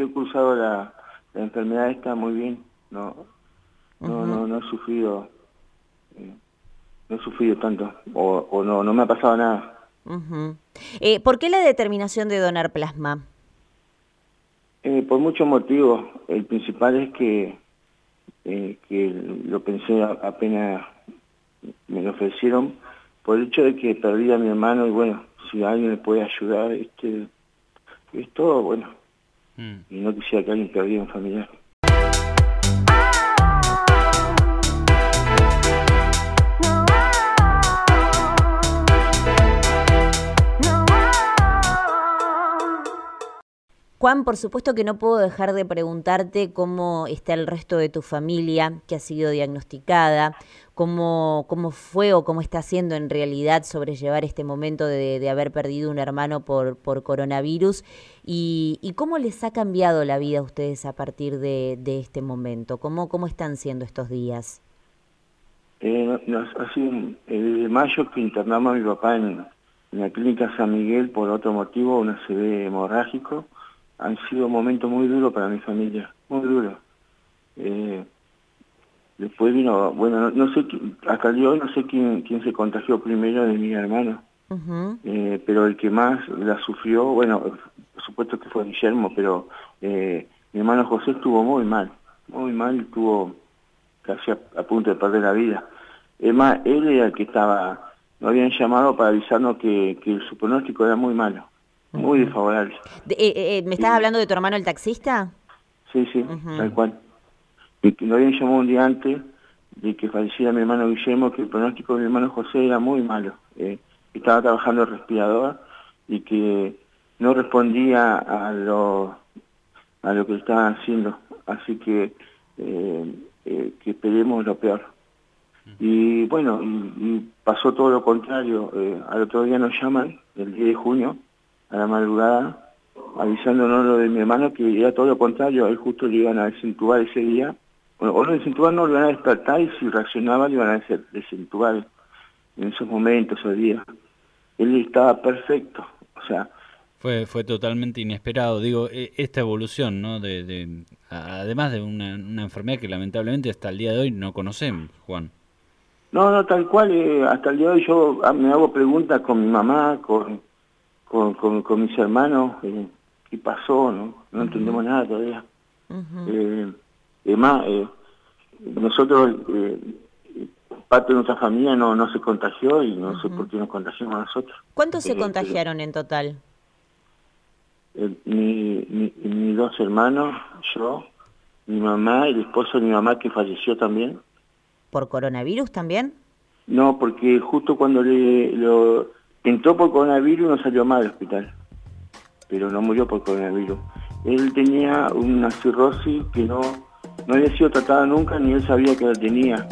yo he cursado la enfermedad esta muy bien, no he sufrido, tanto, o no me ha pasado nada. Uh-huh. ¿Por qué la determinación de donar plasma? Por muchos motivos. El principal es que lo pensé apenas me lo ofrecieron, por el hecho de que perdí a mi hermano, y bueno, si alguien me puede ayudar, es todo bueno. Y no quisiera que alguien perdiera un familiar. Juan, por supuesto que no puedo dejar de preguntarte cómo está el resto de tu familia que ha sido diagnosticada, cómo fue o cómo está siendo en realidad sobrellevar este momento de haber perdido un hermano por coronavirus y cómo les ha cambiado la vida a ustedes a partir de este momento, cómo están siendo estos días. Así, desde mayo que internamos a mi papá en la clínica San Miguel por otro motivo, un ACV hemorrágico. Han sido momentos muy duros para mi familia, muy duros. Después vino, bueno, no sé, hasta el día de hoy no sé quién se contagió primero de mi hermano, pero el que más la sufrió, bueno, por supuesto que fue Guillermo, pero mi hermano José estuvo muy mal, estuvo casi a punto de perder la vida. Es más, él era el que estaba, nos habían llamado para avisarnos que su pronóstico era muy malo. Muy desfavorable. ¿Me estás hablando de tu hermano el taxista? Sí, tal cual. Lo habían llamado un día antes de que falleciera mi hermano Guillermo, que el pronóstico de mi hermano José era muy malo. Estaba trabajando el respirador y que no respondía a lo que estaban haciendo. Así que esperemos lo peor. Y bueno, y pasó todo lo contrario. Al otro día nos llaman, el 10 de junio, a la madrugada, avisándonos lo de mi hermano, que era todo lo contrario, él justo le iban a desintubar ese día, o no desintubar, no, lo iban a despertar, y si reaccionaba le iban a desintubar en esos momentos, esos días. Él estaba perfecto, o sea... Fue totalmente inesperado, digo, esta evolución, ¿no? Además de una enfermedad que lamentablemente hasta el día de hoy no conocemos, Juan. No, tal cual, hasta el día de hoy yo me hago preguntas con mi mamá, con mis hermanos, qué pasó, no entendemos nada todavía. Además, nosotros, parte de nuestra familia no se contagió y no sé por qué nos contagiamos nosotros. ¿Cuántos se contagiaron en total? Mis dos hermanos, yo, mi mamá, el esposo de mi mamá que falleció también. ¿Por coronavirus también? No, porque justo cuando entró por coronavirus y no salió mal del hospital, pero no murió por coronavirus. Él tenía una cirrosis que no había sido tratada nunca, ni él sabía que la tenía.